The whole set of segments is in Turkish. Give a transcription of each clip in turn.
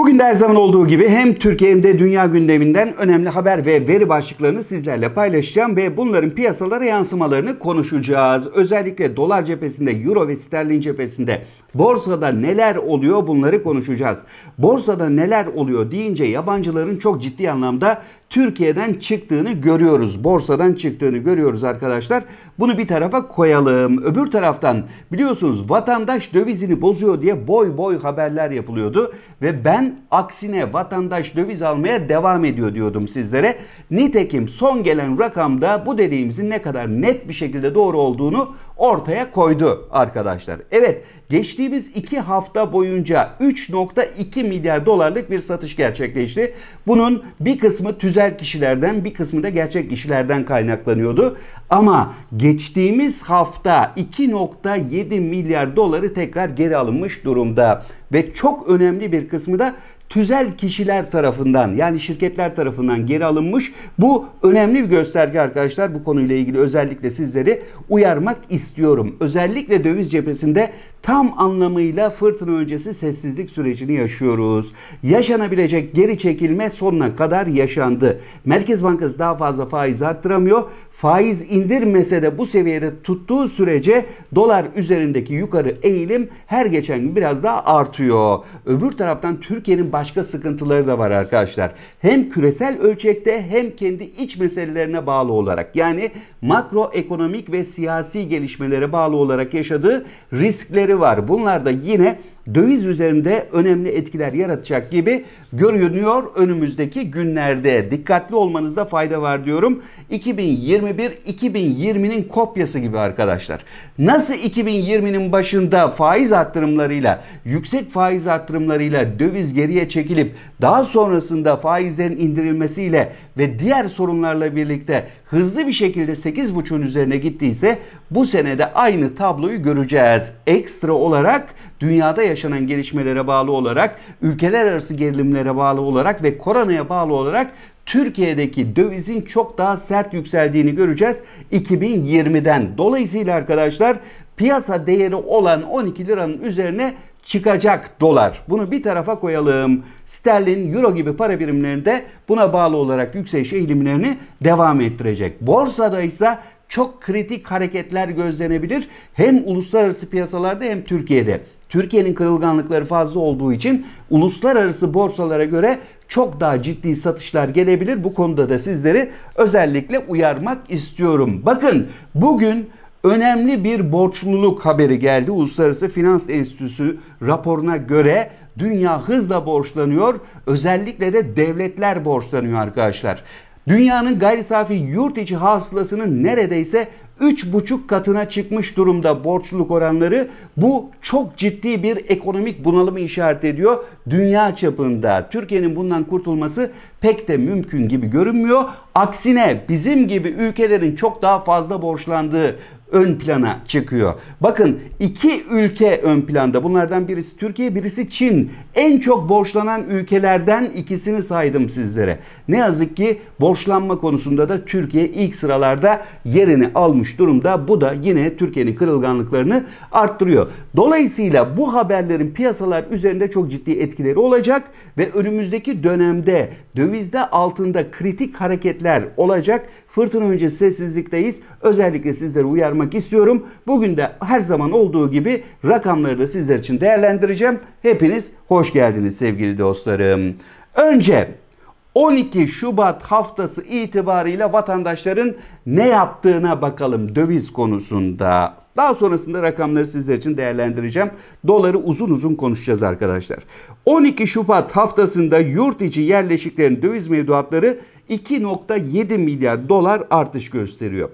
Bugün de her zaman olduğu gibi hem Türkiye hem de dünya gündeminden önemli haber ve veri başlıklarını sizlerle paylaşacağım ve bunların piyasalara yansımalarını konuşacağız. Özellikle dolar cephesinde, euro ve sterlin cephesinde borsada neler oluyor bunları konuşacağız. Borsada neler oluyor deyince yabancıların çok ciddi anlamda Türkiye'den çıktığını görüyoruz. Borsadan çıktığını görüyoruz arkadaşlar. Bunu bir tarafa koyalım. Öbür taraftan biliyorsunuz vatandaş dövizini bozuyor diye boy boy haberler yapılıyordu. Ve ben aksine vatandaş döviz almaya devam ediyor diyordum sizlere. Nitekim son gelen rakamda bu dediğimizin ne kadar net bir şekilde doğru olduğunu ortaya koydu arkadaşlar. Evet, geçtiğimiz 2 hafta boyunca 3.2 milyar dolarlık bir satış gerçekleşti. Bunun bir kısmı tüzel kişilerden, bir kısmı da gerçek kişilerden kaynaklanıyordu. Ama geçtiğimiz hafta 2.7 milyar doları tekrar geri alınmış durumda. Ve çok önemli bir kısmı da tüzel kişiler tarafından, yani şirketler tarafından geri alınmış. Bu önemli bir gösterge arkadaşlar. Bu konuyla ilgili özellikle sizleri uyarmak istiyorum. Özellikle döviz cephesinde tam anlamıyla fırtına öncesi sessizlik sürecini yaşıyoruz. Yaşanabilecek geri çekilme sonuna kadar yaşandı. Merkez Bankası daha fazla faiz arttıramıyor. Faiz indirmese de bu seviyede tuttuğu sürece dolar üzerindeki yukarı eğilim her geçen gün biraz daha artıyor. Öbür taraftan Türkiye'nin başka sıkıntıları da var arkadaşlar. Hem küresel ölçekte hem kendi iç meselelerine bağlı olarak, yani makroekonomik ve siyasi gelişmelere bağlı olarak yaşadığı riskleri var. Bunlar da yine döviz üzerinde önemli etkiler yaratacak gibi görünüyor önümüzdeki günlerde. Dikkatli olmanızda fayda var diyorum. 2021 2020'nin kopyası gibi arkadaşlar. Nasıl 2020'nin başında faiz arttırımlarıyla, yüksek faiz arttırımlarıyla döviz geriye çekilip daha sonrasında faizlerin indirilmesiyle ve diğer sorunlarla birlikte hızlı bir şekilde 8.5'un üzerine gittiyse bu senede aynı tabloyu göreceğiz. Ekstra olarak dünyada yaşanan gelişmelere bağlı olarak, ülkeler arası gerilimlere bağlı olarak ve koronaya bağlı olarak Türkiye'deki dövizin çok daha sert yükseldiğini göreceğiz 2020'den. Dolayısıyla arkadaşlar piyasa değeri olan 12 liranın üzerine çıkacak dolar. Bunu bir tarafa koyalım. Sterlin, euro gibi para birimlerinde buna bağlı olarak yükseliş eğilimlerini devam ettirecek. Borsada ise çok kritik hareketler gözlenebilir. Hem uluslararası piyasalarda hem Türkiye'de. Türkiye'nin kırılganlıkları fazla olduğu için uluslararası borsalara göre çok daha ciddi satışlar gelebilir. Bu konuda da sizleri özellikle uyarmak istiyorum. Bakın, bugün önemli bir borçluluk haberi geldi. Uluslararası Finans Enstitüsü raporuna göre dünya hızla borçlanıyor. Özellikle de devletler borçlanıyor arkadaşlar. Dünyanın gayri safi yurt içi hasılasının neredeyse 3,5 katına çıkmış durumda borçluluk oranları. Bu çok ciddi bir ekonomik bunalımı işaret ediyor dünya çapında. Türkiye'nin bundan kurtulması pek de mümkün gibi görünmüyor. Aksine bizim gibi ülkelerin çok daha fazla borçlandığı ön plana çıkıyor. Bakın, iki ülke ön planda. Bunlardan birisi Türkiye, birisi Çin. En çok borçlanan ülkelerden ikisini saydım sizlere. Ne yazık ki borçlanma konusunda da Türkiye ilk sıralarda yerini almış durumda. Bu da yine Türkiye'nin kırılganlıklarını arttırıyor. Dolayısıyla bu haberlerin piyasalar üzerinde çok ciddi etkileri olacak ve önümüzdeki dönemde dövizde, altında kritik hareketler olacak. Fırtına öncesi sessizlikteyiz. Özellikle sizleri uyarmak istiyorum. Bugün de her zaman olduğu gibi rakamları da sizler için değerlendireceğim. Hepiniz hoş geldiniz sevgili dostlarım. Önce 12 Şubat haftası itibarıyla vatandaşların ne yaptığına bakalım döviz konusunda. Daha sonrasında rakamları sizler için değerlendireceğim. Doları uzun uzun konuşacağız arkadaşlar. 12 Şubat haftasında yurt içi yerleşiklerin döviz mevduatları 2.7 milyar dolar artış gösteriyor.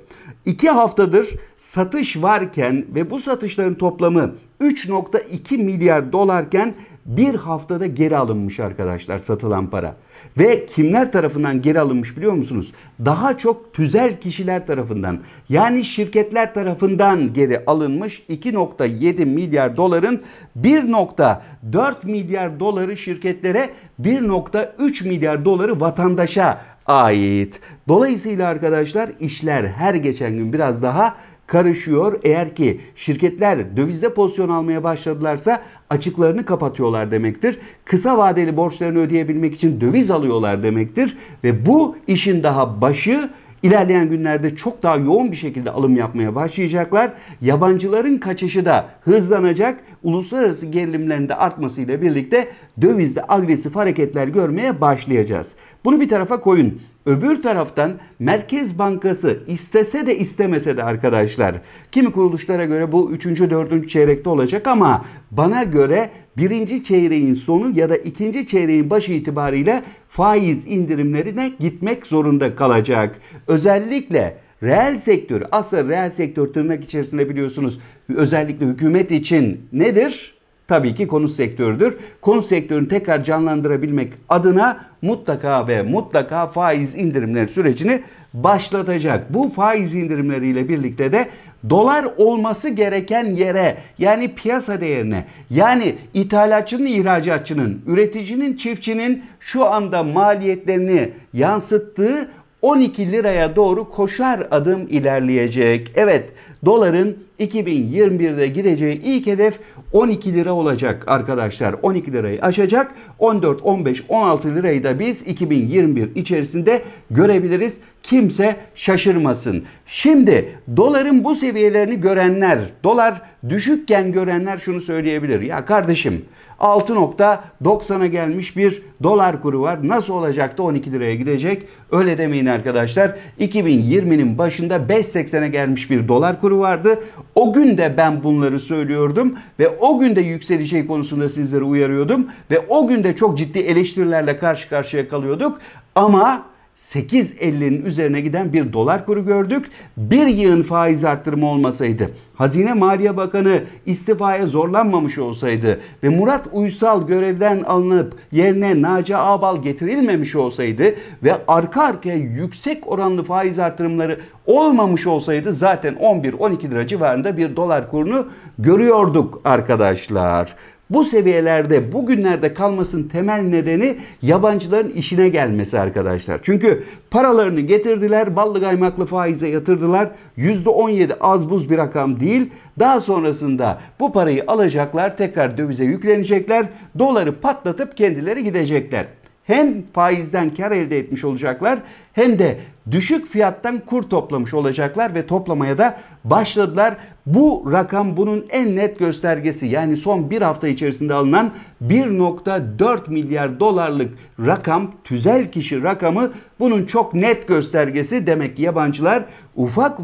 2 haftadır satış varken ve bu satışların toplamı 3.2 milyar dolarken bir haftada geri alınmış arkadaşlar satılan para. Ve kimler tarafından geri alınmış biliyor musunuz? Daha çok tüzel kişiler tarafından, yani şirketler tarafından geri alınmış. 2.7 milyar doların 1.4 milyar doları şirketlere, 1.3 milyar doları vatandaşa ait. Dolayısıyla arkadaşlar işler her geçen gün biraz daha karışıyor. Eğer ki şirketler dövizde pozisyon almaya başladılarsa açıklarını kapatıyorlar demektir. Kısa vadeli borçlarını ödeyebilmek için döviz alıyorlar demektir. Ve bu işin daha başı. İlerleyen günlerde çok daha yoğun bir şekilde alım yapmaya başlayacaklar. Yabancıların kaçışı da hızlanacak. Uluslararası gerilimlerin de artmasıyla birlikte dövizde agresif hareketler görmeye başlayacağız. Bunu bir tarafa koyun. Öbür taraftan Merkez Bankası istese de istemese de arkadaşlar, kimi kuruluşlara göre bu 3. 4. çeyrekte olacak ama bana göre 1. çeyreğin sonu ya da 2. çeyreğin başı itibariyle faiz indirimlerine gitmek zorunda kalacak. Özellikle reel sektör, aslında reel sektör tırnak içerisinde biliyorsunuz özellikle hükümet için nedir? Tabii ki konut sektörüdür. Konut sektörünü tekrar canlandırabilmek adına mutlaka ve mutlaka faiz indirimleri sürecini başlatacak. Bu faiz indirimleriyle birlikte de dolar olması gereken yere, yani piyasa değerine, yani ithalatçının, ihracatçının, üreticinin, çiftçinin şu anda maliyetlerini yansıttığı 12 liraya doğru koşar adım ilerleyecek. Evet, doların 2021'de gideceği ilk hedef 12 lira olacak arkadaşlar. 12 lirayı aşacak. 14, 15, 16 lirayı da biz 2021 içerisinde görebiliriz. Kimse şaşırmasın. Şimdi doların bu seviyelerini görenler, dolar düşükken görenler şunu söyleyebilir. Ya kardeşim, 6.90'a gelmiş bir dolar kuru var. Nasıl olacak da 12 liraya gidecek? Öyle demeyin arkadaşlar. 2020'nin başında 5.80'e gelmiş bir dolar kuru vardı. O gün de ben bunları söylüyordum ve o gün de yükseleceği konusunda sizleri uyarıyordum. Ve o gün de çok ciddi eleştirilerle karşı karşıya kalıyorduk. Ama 8.50'nin üzerine giden bir dolar kuru gördük. Bir yığın faiz artırımı olmasaydı, Hazine Maliye Bakanı istifaya zorlanmamış olsaydı ve Murat Uysal görevden alınıp yerine Naci Ağbal getirilmemiş olsaydı ve arka arkaya yüksek oranlı faiz artırımları olmamış olsaydı zaten 11-12 lira civarında bir dolar kurunu görüyorduk arkadaşlar. Bu seviyelerde, bugünlerde kalmasının temel nedeni yabancıların işine gelmesi arkadaşlar. Çünkü paralarını getirdiler, ballı kaymaklı faize yatırdılar. %17 az buz bir rakam değil. Daha sonrasında bu parayı alacaklar, tekrar dövize yüklenecekler. Doları patlatıp kendileri gidecekler. Hem faizden kar elde etmiş olacaklar hem de düşük fiyattan kur toplamış olacaklar ve toplamaya da başladılar. Bu rakam bunun en net göstergesi. Yani son bir hafta içerisinde alınan 1.4 milyar dolarlık rakam, tüzel kişi rakamı bunun çok net göstergesi. Demek ki yabancılar ufak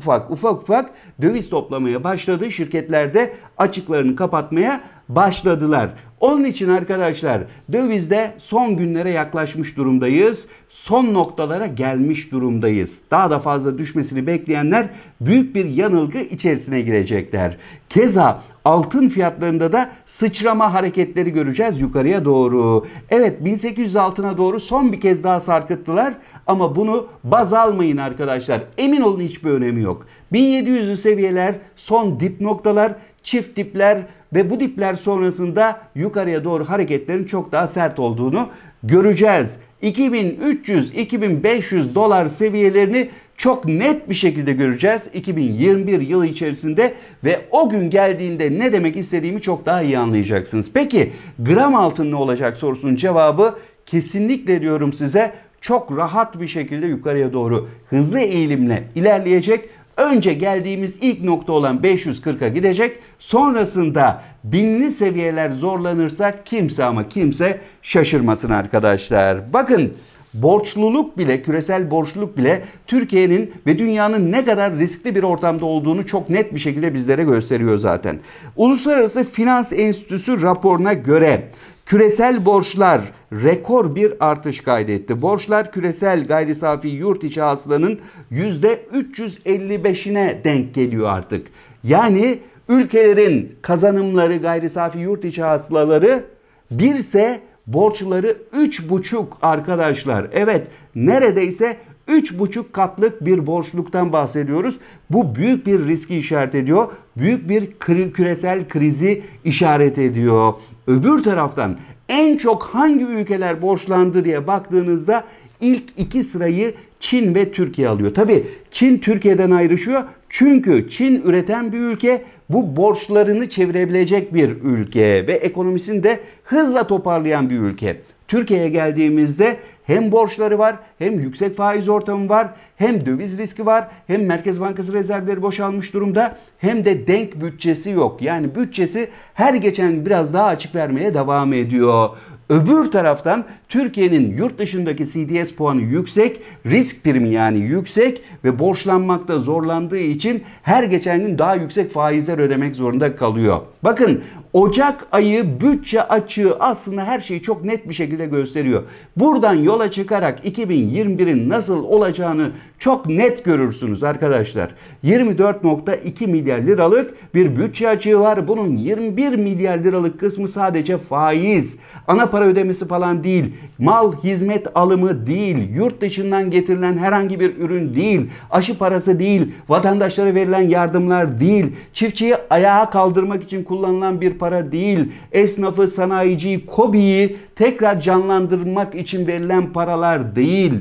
ufak döviz toplamaya başladı. Şirketlerde açıklarını kapatmaya başladılar. Onun için arkadaşlar dövizde son günlere yaklaşmış durumdayız. Son noktalara gelmiş durumdayız. Daha da fazla düşmesini bekleyenler büyük bir yanılgı içerisine girecekler. Keza altın fiyatlarında da sıçrama hareketleri göreceğiz yukarıya doğru. Evet, 1800 altına doğru son bir kez daha sarkıttılar ama bunu baz almayın arkadaşlar. Emin olun hiçbir önemi yok. 1700'lü seviyeler son dip noktalar, çift dipler ve bu dipler sonrasında yukarıya doğru hareketlerin çok daha sert olduğunu göreceğiz. 2300-2500 dolar seviyelerini çok net bir şekilde göreceğiz 2021 yılı içerisinde ve o gün geldiğinde ne demek istediğimi çok daha iyi anlayacaksınız. Peki gram altın ne olacak sorusunun cevabı kesinlikle diyorum size çok rahat bir şekilde yukarıya doğru hızlı eğilimle ilerleyecek. Önce geldiğimiz ilk nokta olan 540'a gidecek. Sonrasında binli seviyeler zorlanırsa kimse ama kimse şaşırmasın arkadaşlar. Bakın, borçluluk bile, küresel borçluluk bile Türkiye'nin ve dünyanın ne kadar riskli bir ortamda olduğunu çok net bir şekilde bizlere gösteriyor zaten. Uluslararası Finans Enstitüsü raporuna göre küresel borçlar rekor bir artış kaydetti. Borçlar küresel gayri safi yurt içi hasılanın %355'ine denk geliyor artık. Yani ülkelerin kazanımları, gayri safi yurt içi hasılaları 1 ise borçları 3,5 arkadaşlar. Evet, neredeyse 3,5 katlık bir borçluktan bahsediyoruz. Bu büyük bir riski işaret ediyor. Büyük bir küresel krizi işaret ediyor. Öbür taraftan en çok hangi ülkeler borçlandı diye baktığınızda ilk 2 sırayı Çin ve Türkiye alıyor. Tabii Çin Türkiye'den ayrışıyor. Çünkü Çin üreten bir ülke, bu borçlarını çevirebilecek bir ülke ve ekonomisini de hızla toparlayan bir ülke. Türkiye'ye geldiğimizde hem borçları var, hem yüksek faiz ortamı var, hem döviz riski var, hem Merkez Bankası rezervleri boşalmış durumda, hem de denk bütçesi yok. Yani bütçesi her geçen gün biraz daha açık vermeye devam ediyor. Öbür taraftan Türkiye'nin yurt dışındaki CDS puanı yüksek, risk primi yani yüksek ve borçlanmakta zorlandığı için her geçen gün daha yüksek faizler ödemek zorunda kalıyor. Bakın, Ocak ayı bütçe açığı aslında her şeyi çok net bir şekilde gösteriyor. Buradan yola çıkarak 2021'in nasıl olacağını çok net görürsünüz arkadaşlar. 24,2 milyar liralık bir bütçe açığı var. Bunun 21 milyar liralık kısmı sadece faiz. Ana para ödemesi falan değil. Mal hizmet alımı değil. Yurt dışından getirilen herhangi bir ürün değil. Aşı parası değil. Vatandaşlara verilen yardımlar değil. Çiftçiyi ayağa kaldırmak için kullanılan bir para değil. Esnafı, sanayiciyi, KOBİ'yi tekrar canlandırmak için verilen paralar değil.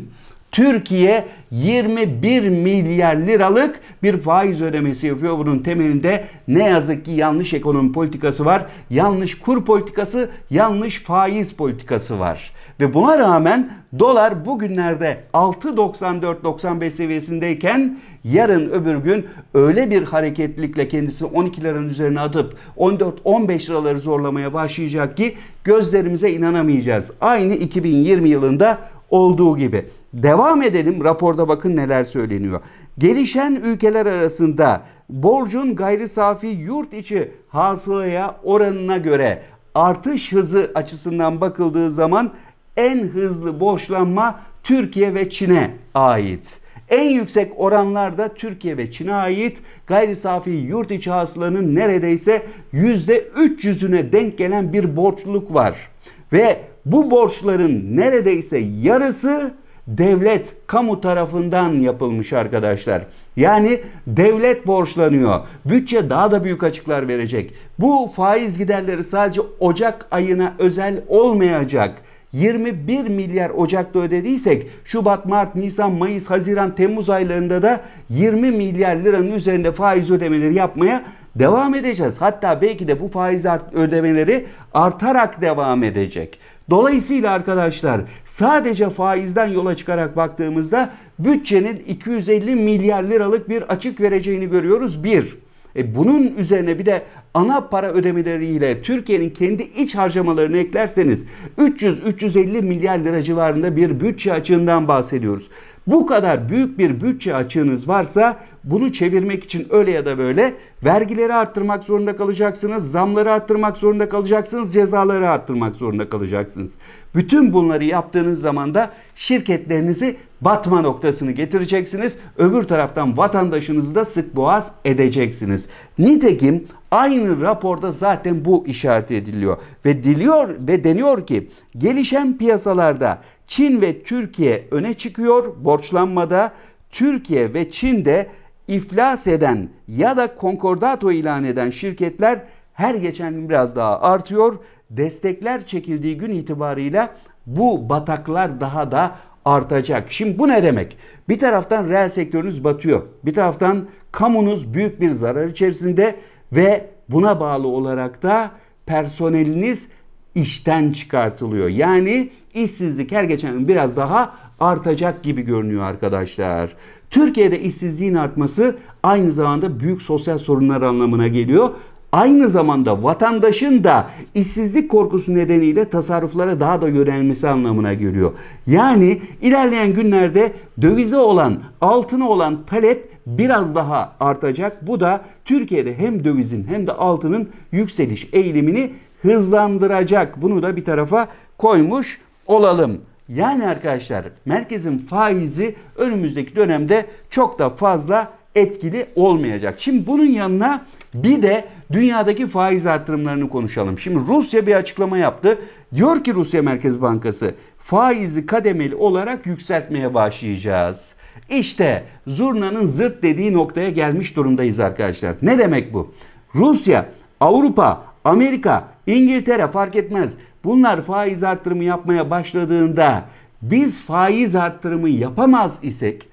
Türkiye 21 milyar liralık bir faiz ödemesi yapıyor. Bunun temelinde ne yazık ki yanlış ekonomi politikası var. Yanlış kur politikası, yanlış faiz politikası var. Ve buna rağmen dolar bugünlerde 6.94-95 seviyesindeyken yarın öbür gün öyle bir hareketlilikle kendisi 12 liranın üzerine atıp 14-15 liraları zorlamaya başlayacak ki gözlerimize inanamayacağız. Aynı 2020 yılında olduğu gibi. Devam edelim. Raporda bakın neler söyleniyor. Gelişen ülkeler arasında borcun gayri safi yurt içi hasılaya oranına göre artış hızı açısından bakıldığı zaman en hızlı borçlanma Türkiye ve Çin'e ait. En yüksek oranlarda Türkiye ve Çin'e ait. Gayri safi yurt içi hasılanın neredeyse %300'üne denk gelen bir borçluluk var. Ve bu borçların neredeyse yarısı devlet, kamu tarafından yapılmış arkadaşlar. Yani devlet borçlanıyor. Bütçe daha da büyük açıklar verecek. Bu faiz giderleri sadece Ocak ayına özel olmayacak. 21 milyar Ocak'ta ödediysek Şubat, Mart, Nisan, Mayıs, Haziran, Temmuz aylarında da 20 milyar liranın üzerinde faiz ödemeleri yapmaya devam edeceğiz. Hatta belki de bu faiz ödemeleri artarak devam edecek. Dolayısıyla arkadaşlar sadece faizden yola çıkarak baktığımızda bütçenin 250 milyar liralık bir açık vereceğini görüyoruz. Bir. Bunun üzerine bir de ana para ödemeleriyle Türkiye'nin kendi iç harcamalarını eklerseniz 300-350 milyar lira civarında bir bütçe açığından bahsediyoruz. Bu kadar büyük bir bütçe açığınız varsa bunu çevirmek için öyle ya da böyle vergileri arttırmak zorunda kalacaksınız, zamları arttırmak zorunda kalacaksınız, cezaları arttırmak zorunda kalacaksınız. Bütün bunları yaptığınız zaman da şirketlerinizi batma noktasını getireceksiniz. Öbür taraftan vatandaşınızı da sık boğaz edeceksiniz. Nitekim aynı raporda zaten bu işaret ediliyor ve deniyor ki gelişen piyasalarda Çin ve Türkiye öne çıkıyor borçlanmada. Türkiye ve Çin'de iflas eden ya da konkordato ilan eden şirketler her geçen gün biraz daha artıyor. Destekler çekildiği gün itibarıyla bu bataklar daha da artacak. Şimdi bu ne demek? Bir taraftan reel sektörünüz batıyor. Bir taraftan kamunuz büyük bir zarar içerisinde ve buna bağlı olarak da personeliniz işten çıkartılıyor. Yani işsizlik her geçen gün biraz daha artacak gibi görünüyor arkadaşlar. Türkiye'de işsizliğin artması aynı zamanda büyük sosyal sorunlar anlamına geliyor. Aynı zamanda vatandaşın da işsizlik korkusu nedeniyle tasarruflara daha da yönelmesi anlamına geliyor. Yani ilerleyen günlerde dövize olan, altına olan talep biraz daha artacak. Bu da Türkiye'de hem dövizin hem de altının yükseliş eğilimini hızlandıracak. Bunu da bir tarafa koymuş olalım. Yani arkadaşlar merkezin faizi önümüzdeki dönemde çok da fazla etkili olmayacak. Şimdi bunun yanına bir de dünyadaki faiz artırımlarını konuşalım. Şimdi Rusya bir açıklama yaptı. Diyor ki Rusya Merkez Bankası faizi kademeli olarak yükseltmeye başlayacağız. İşte zurnanın zırt dediği noktaya gelmiş durumdayız arkadaşlar. Ne demek bu? Rusya, Avrupa, Amerika, İngiltere fark etmez. Bunlar faiz artırımı yapmaya başladığında biz faiz artırımı yapamaz isek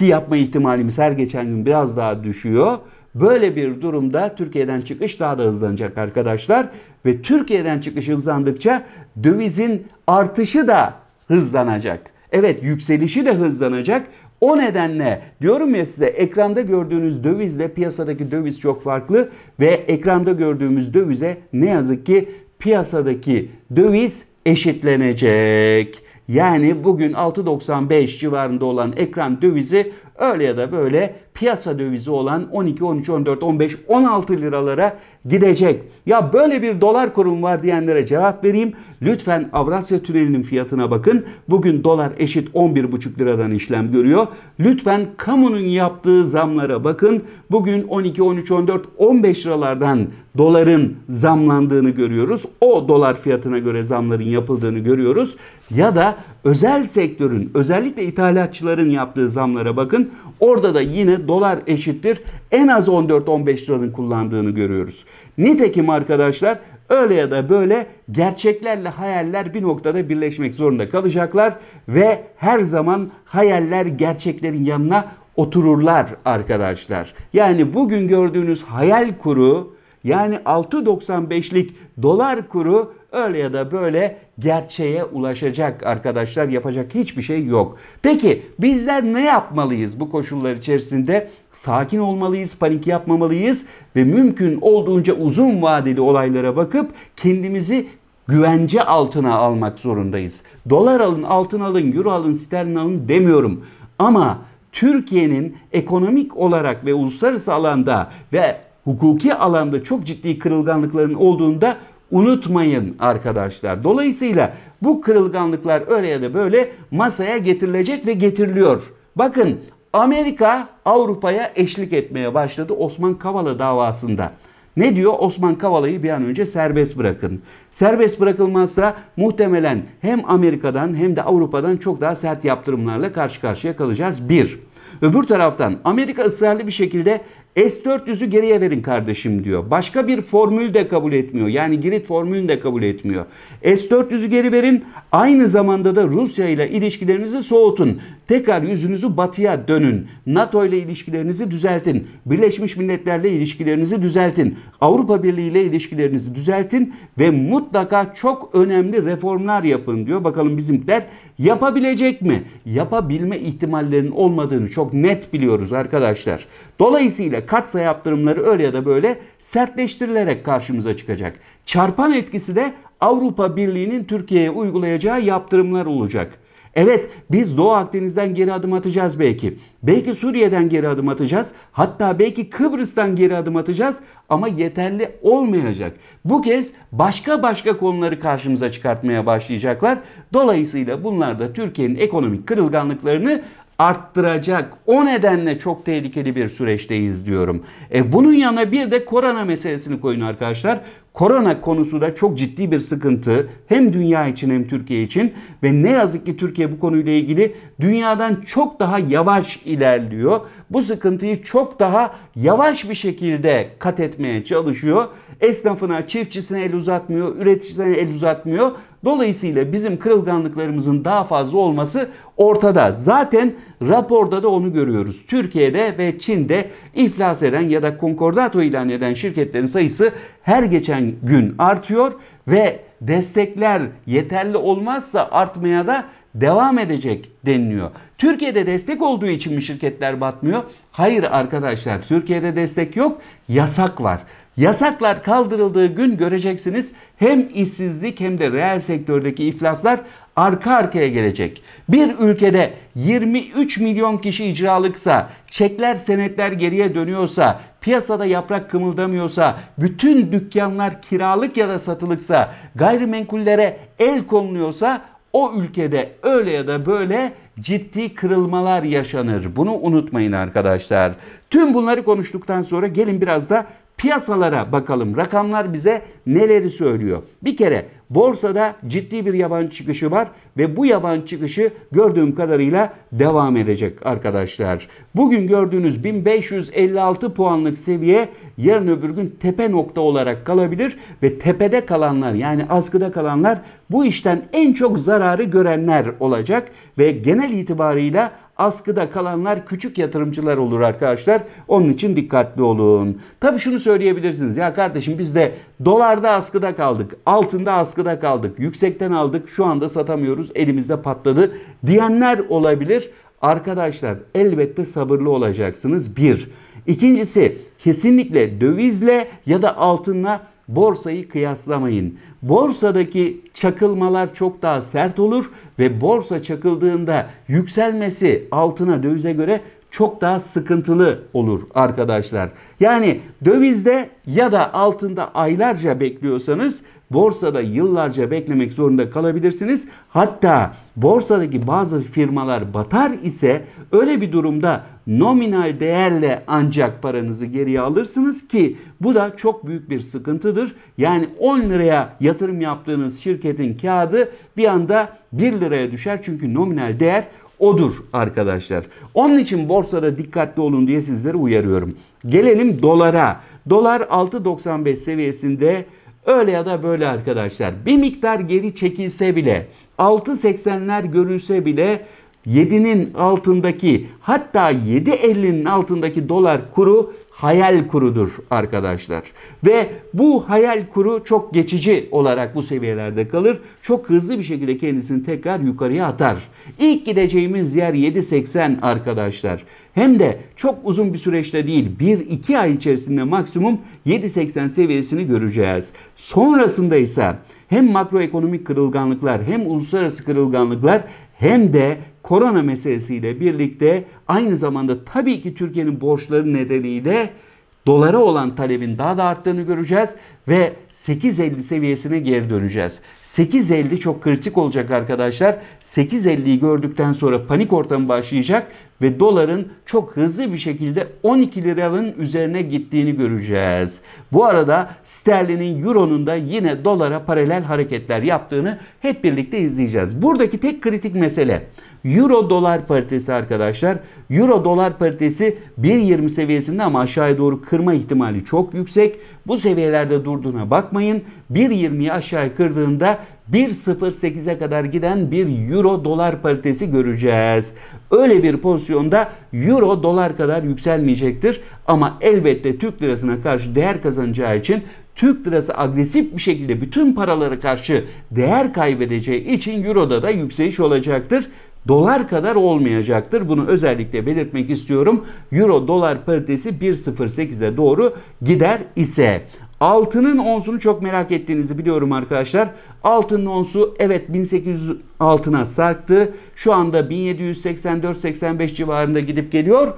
ki yapma ihtimalimiz her geçen gün biraz daha düşüyor. Böyle bir durumda Türkiye'den çıkış daha da hızlanacak arkadaşlar. Ve Türkiye'den çıkış hızlandıkça dövizin artışı da hızlanacak. Evet, yükselişi de hızlanacak. O nedenle diyorum ya size, ekranda gördüğünüz dövizle piyasadaki döviz çok farklı. Ve ekranda gördüğümüz dövize ne yazık ki piyasadaki döviz eşitlenecek. Yani bugün 6.95 civarında olan ekran dövizi öyle ya da böyle piyasa dövizi olan 12, 13, 14, 15, 16 liralara gidecek. Ya böyle bir dolar kurumu var diyenlere cevap vereyim. Lütfen Avrasya Tüneli'nin fiyatına bakın. Bugün dolar eşit 11,5 liradan işlem görüyor. Lütfen kamunun yaptığı zamlara bakın. Bugün 12, 13, 14, 15 liralardan doların zamlandığını görüyoruz. O dolar fiyatına göre zamların yapıldığını görüyoruz. Ya da özel sektörün, özellikle ithalatçıların yaptığı zamlara bakın. Orada da yine dolar eşittir en az 14-15 liranın kullandığını görüyoruz. Nitekim arkadaşlar öyle ya da böyle gerçeklerle hayaller bir noktada birleşmek zorunda kalacaklar ve her zaman hayaller gerçeklerin yanına otururlar arkadaşlar. Yani bugün gördüğünüz hayal kuru, yani 6.95'lik dolar kuru öyle ya da böyle gerçeğe ulaşacak arkadaşlar. Yapacak hiçbir şey yok. Peki bizler ne yapmalıyız bu koşullar içerisinde? Sakin olmalıyız, panik yapmamalıyız ve mümkün olduğunca uzun vadeli olaylara bakıp kendimizi güvence altına almak zorundayız. Dolar alın, altın alın, euro alın, sterlin alın demiyorum. Ama Türkiye'nin ekonomik olarak ve uluslararası alanda ve hukuki alanda çok ciddi kırılganlıkların olduğunu da unutmayın arkadaşlar. Dolayısıyla bu kırılganlıklar öyle ya da böyle masaya getirilecek ve getiriliyor. Bakın Amerika Avrupa'ya eşlik etmeye başladı Osman Kavala davasında. Ne diyor? Osman Kavala'yı bir an önce serbest bırakın. Serbest bırakılmazsa muhtemelen hem Amerika'dan hem de Avrupa'dan çok daha sert yaptırımlarla karşı karşıya kalacağız. Bir. Öbür taraftan Amerika ısrarlı bir şekilde S-400'ü geriye verin kardeşim diyor. Başka bir formül de kabul etmiyor. Yani Girit formülünü de kabul etmiyor. S-400'ü geri verin. Aynı zamanda da Rusya ile ilişkilerinizi soğutun. Tekrar yüzünüzü batıya dönün. NATO ile ilişkilerinizi düzeltin. Birleşmiş Milletler ile ilişkilerinizi düzeltin. Avrupa Birliği ile ilişkilerinizi düzeltin. Ve mutlaka çok önemli reformlar yapın diyor. Bakalım bizimkiler yapabilecek mi? Yapabilme ihtimallerinin olmadığını çok net biliyoruz arkadaşlar. Dolayısıyla katsayı yaptırımları öyle ya da böyle sertleştirilerek karşımıza çıkacak. Çarpan etkisi de Avrupa Birliği'nin Türkiye'ye uygulayacağı yaptırımlar olacak. Evet, biz Doğu Akdeniz'den geri adım atacağız belki. Belki Suriye'den geri adım atacağız. Hatta belki Kıbrıs'tan geri adım atacağız ama yeterli olmayacak. Bu kez başka konuları karşımıza çıkartmaya başlayacaklar. Dolayısıyla bunlar da Türkiye'nin ekonomik kırılganlıklarını arttıracak. O nedenle çok tehlikeli bir süreçteyiz diyorum. Bunun yanına bir de korona meselesini koyun arkadaşlar. Korona konusu da çok ciddi bir sıkıntı. Hem dünya için hem Türkiye için. Ve ne yazık ki Türkiye bu konuyla ilgili dünyadan çok daha yavaş ilerliyor. Bu sıkıntıyı çok daha yavaş bir şekilde kat etmeye çalışıyor. Esnafına, çiftçisine el uzatmıyor, üreticisine el uzatmıyor. Dolayısıyla bizim kırılganlıklarımızın daha fazla olması ortada. Zaten raporda da onu görüyoruz. Türkiye'de ve Çin'de iflas eden ya da konkordato ilan eden şirketlerin sayısı her geçen gün artıyor ve destekler yeterli olmazsa artmaya da devam edecek deniliyor. Türkiye'de destek olduğu için mi şirketler batmıyor? Hayır arkadaşlar, Türkiye'de destek yok, yasak var. Yasaklar kaldırıldığı gün göreceksiniz hem işsizlik hem de reel sektördeki iflaslar arka arkaya gelecek. Bir ülkede 23 milyon kişi icralıksa, çekler senetler geriye dönüyorsa, piyasada yaprak kımıldamıyorsa, bütün dükkanlar kiralık ya da satılıksa, gayrimenkullere el konuluyorsa o ülkede öyle ya da böyle ciddi kırılmalar yaşanır. Bunu unutmayın arkadaşlar. Tüm bunları konuştuktan sonra gelin biraz da piyasalara bakalım. Rakamlar bize neleri söylüyor? Bir kere Borsada ciddi bir yabancı çıkışı var ve bu yabancı çıkışı gördüğüm kadarıyla devam edecek arkadaşlar. Bugün gördüğünüz 1556 puanlık seviye yarın öbür gün tepe nokta olarak kalabilir ve tepede kalanlar, yani askıda kalanlar, bu işten en çok zararı görenler olacak ve genel itibarıyla askıda kalanlar küçük yatırımcılar olur arkadaşlar. Onun için dikkatli olun. Tabii şunu söyleyebilirsiniz. Ya kardeşim biz de dolarda askıda kaldık, altında askıda kaldık, yüksekten aldık, şu anda satamıyoruz, elimizde patladı diyenler olabilir. Arkadaşlar elbette sabırlı olacaksınız. Bir. İkincisi, kesinlikle dövizle ya da altınla borsayı kıyaslamayın. Borsadaki çakılmalar çok daha sert olur ve borsa çakıldığında yükselmesi altına, dövize göre çok daha sıkıntılı olur arkadaşlar. Yani dövizde ya da altında aylarca bekliyorsanız borsada yıllarca beklemek zorunda kalabilirsiniz. Hatta borsadaki bazı firmalar batar ise öyle bir durumda nominal değerle ancak paranızı geriye alırsınız ki bu da çok büyük bir sıkıntıdır. Yani 10 liraya yatırım yaptığınız şirketin kağıdı bir anda 1 liraya düşer çünkü nominal değer odur arkadaşlar. Onun için borsada dikkatli olun diye sizlere uyarıyorum. Gelelim dolara. Dolar 6.95 seviyesinde öyle ya da böyle arkadaşlar. Bir miktar geri çekilse bile, 6.80'ler görülse bile 7'nin altındaki, hatta 7.50'nin altındaki dolar kuru hayal kurudur arkadaşlar. Ve bu hayal kuru çok geçici olarak bu seviyelerde kalır. Çok hızlı bir şekilde kendisini tekrar yukarıya atar. İlk gideceğimiz yer 7.80 arkadaşlar. Hem de çok uzun bir süreçte değil, 1-2 ay içerisinde maksimum 7.80 seviyesini göreceğiz. Sonrasında ise hem makroekonomik kırılganlıklar, hem uluslararası kırılganlıklar, hem de korona meselesiyle birlikte aynı zamanda tabii ki Türkiye'nin borçları nedeniyle dolara olan talebin daha da arttığını göreceğiz ve 8.50 seviyesine geri döneceğiz. 8.50 çok kritik olacak arkadaşlar. 8.50'yi gördükten sonra panik ortamı başlayacak ve doların çok hızlı bir şekilde 12 liranın üzerine gittiğini göreceğiz. Bu arada sterlinin, euronun da yine dolara paralel hareketler yaptığını hep birlikte izleyeceğiz. Buradaki tek kritik mesele euro dolar paritesi arkadaşlar. Euro dolar paritesi 1.20 seviyesinde ama aşağıya doğru kırma ihtimali çok yüksek. Bu seviyelerde durduğuna bakmayın. 1.20'yi aşağıya kırdığında 1.08'e kadar giden bir euro dolar paritesi göreceğiz. Öyle bir pozisyonda euro dolar kadar yükselmeyecektir. Ama elbette Türk lirasına karşı değer kazanacağı için, Türk lirası agresif bir şekilde bütün paralara karşı değer kaybedeceği için euroda da yükseliş olacaktır. Dolar kadar olmayacaktır. Bunu özellikle belirtmek istiyorum. Euro dolar paritesi 1.08'e doğru gider ise. Altının onsunu çok merak ettiğinizi biliyorum arkadaşlar. Altının onsu evet 1800 altına sarktı. Şu anda 1784-85 civarında gidip geliyor.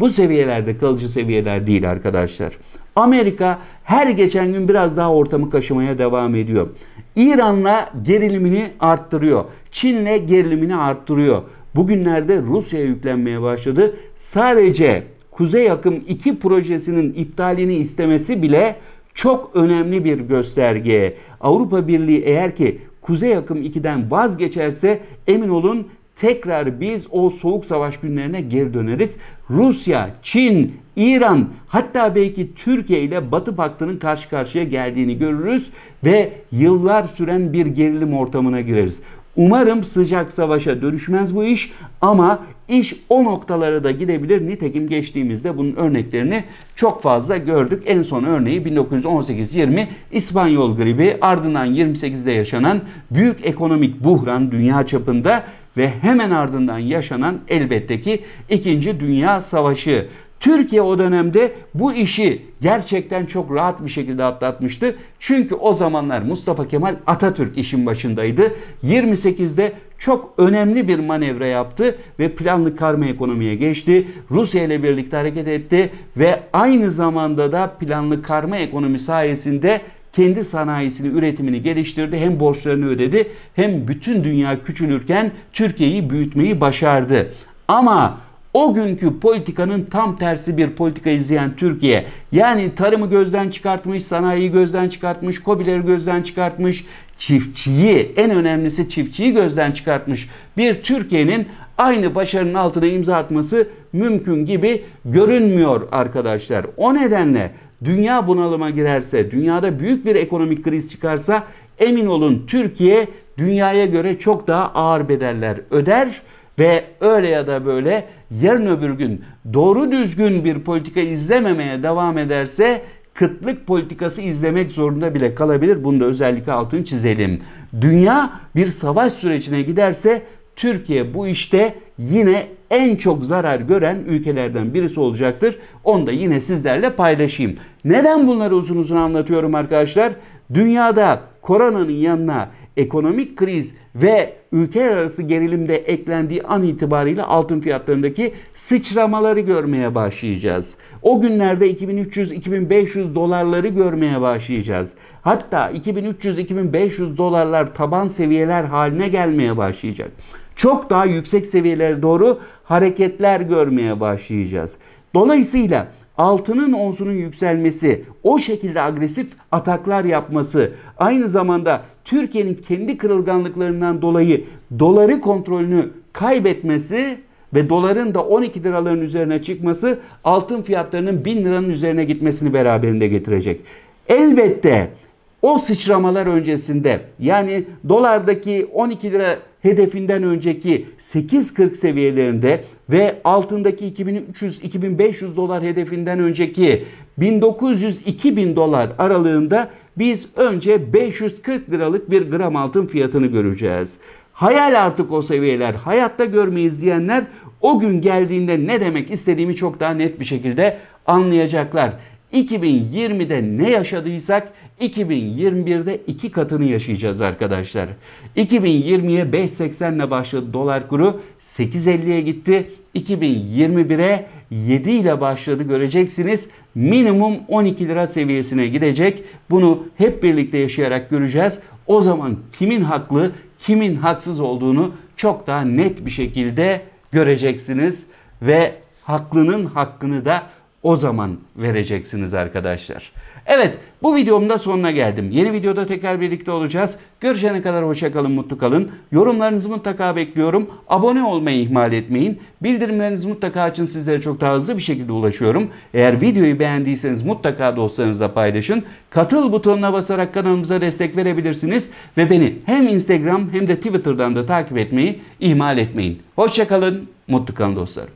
Bu seviyelerde kalıcı seviyeler değil arkadaşlar. Amerika her geçen gün biraz daha ortamı kaşımaya devam ediyor. İran'la gerilimini arttırıyor. Çin'le gerilimini arttırıyor. Bugünlerde Rusya'ya yüklenmeye başladı. Sadece Kuzey Akım 2 projesinin iptalini istemesi bile çok önemli bir gösterge. Avrupa Birliği eğer ki Kuzey Akım 2'den vazgeçerse emin olun tekrar biz o soğuk savaş günlerine geri döneriz. Rusya, Çin, İran, hatta belki Türkiye ile Batı Paktı'nın karşı karşıya geldiğini görürüz ve yıllar süren bir gerilim ortamına gireriz. Umarım sıcak savaşa dönüşmez bu iş ama iş o noktalara da gidebilir. Nitekim geçtiğimizde bunun örneklerini çok fazla gördük. En son örneği 1918-20 İspanyol gribi, ardından 28'de yaşanan büyük ekonomik buhran dünya çapında ve hemen ardından yaşanan elbette ki 2. Dünya Savaşı. Türkiye o dönemde bu işi gerçekten çok rahat bir şekilde atlatmıştı. Çünkü o zamanlar Mustafa Kemal Atatürk işin başındaydı. 28'de çok önemli bir manevra yaptı ve planlı karma ekonomiye geçti. Rusya ile birlikte hareket etti ve aynı zamanda da planlı karma ekonomi sayesinde kendi sanayisini, üretimini geliştirdi. Hem borçlarını ödedi hem bütün dünya küçülürken Türkiye'yi büyütmeyi başardı. Ama o günkü politikanın tam tersi bir politika izleyen Türkiye, yani tarımı gözden çıkartmış, sanayiyi gözden çıkartmış, KOBİ'leri gözden çıkartmış, çiftçiyi, en önemlisi çiftçiyi gözden çıkartmış bir Türkiye'nin aynı başarının altına imza atması mümkün gibi görünmüyor arkadaşlar. O nedenle dünya bunalıma girerse, dünyada büyük bir ekonomik kriz çıkarsa emin olun Türkiye dünyaya göre çok daha ağır bedeller öder ve öyle ya da böyle yarın öbür gün doğru düzgün bir politika izlememeye devam ederse kıtlık politikası izlemek zorunda bile kalabilir. Bunu da özellikle altını çizelim. Dünya bir savaş sürecine giderse Türkiye bu işte yine en çok zarar gören ülkelerden birisi olacaktır. Onu da yine sizlerle paylaşayım. Neden bunları uzun uzun anlatıyorum arkadaşlar? Dünyada koronanın yanına ekonomik kriz ve ülkeler arası gerilimde eklendiği an itibariyle altın fiyatlarındaki sıçramaları görmeye başlayacağız. O günlerde 2300-2500 dolarları görmeye başlayacağız. Hatta 2300-2500 dolarlar taban seviyeler haline gelmeye başlayacak. Çok daha yüksek seviyelere doğru hareketler görmeye başlayacağız. Dolayısıyla altının onsunun yükselmesi, o şekilde agresif ataklar yapması, aynı zamanda Türkiye'nin kendi kırılganlıklarından dolayı doları kontrolünü kaybetmesi ve doların da 12 liraların üzerine çıkması altın fiyatlarının 1000 liranın üzerine gitmesini beraberinde getirecek. Elbette o sıçramalar öncesinde, yani dolardaki 12 lira hedefinden önceki 8.40 seviyelerinde ve altındaki 2300-2500 dolar hedefinden önceki 1900-2000 dolar aralığında biz önce 540 liralık bir gram altın fiyatını göreceğiz. Hayal artık o seviyeler, hayatta görmeyiz diyenler o gün geldiğinde ne demek istediğimi çok daha net bir şekilde anlayacaklar. 2020'de ne yaşadıysak 2021'de 2 katını yaşayacağız arkadaşlar. 2020'ye 5.80 ile başladı dolar kuru, 8.50'ye gitti. 2021'e 7 ile başladı, göreceksiniz. Minimum 12 lira seviyesine gidecek. Bunu hep birlikte yaşayarak göreceğiz. O zaman kimin haklı, kimin haksız olduğunu çok daha net bir şekilde göreceksiniz. Ve haklının hakkını da o zaman vereceksiniz arkadaşlar. Evet, bu videomun da sonuna geldim. Yeni videoda tekrar birlikte olacağız. Görüşene kadar hoşça kalın, mutlu kalın. Yorumlarınızı mutlaka bekliyorum. Abone olmayı ihmal etmeyin. Bildirimlerinizi mutlaka açın. Sizlere çok daha hızlı bir şekilde ulaşıyorum. Eğer videoyu beğendiyseniz mutlaka dostlarınızla paylaşın. Katıl butonuna basarak kanalımıza destek verebilirsiniz. Ve beni hem Instagram hem de Twitter'dan da takip etmeyi ihmal etmeyin. Hoşça kalın, mutlu kalın dostlarım.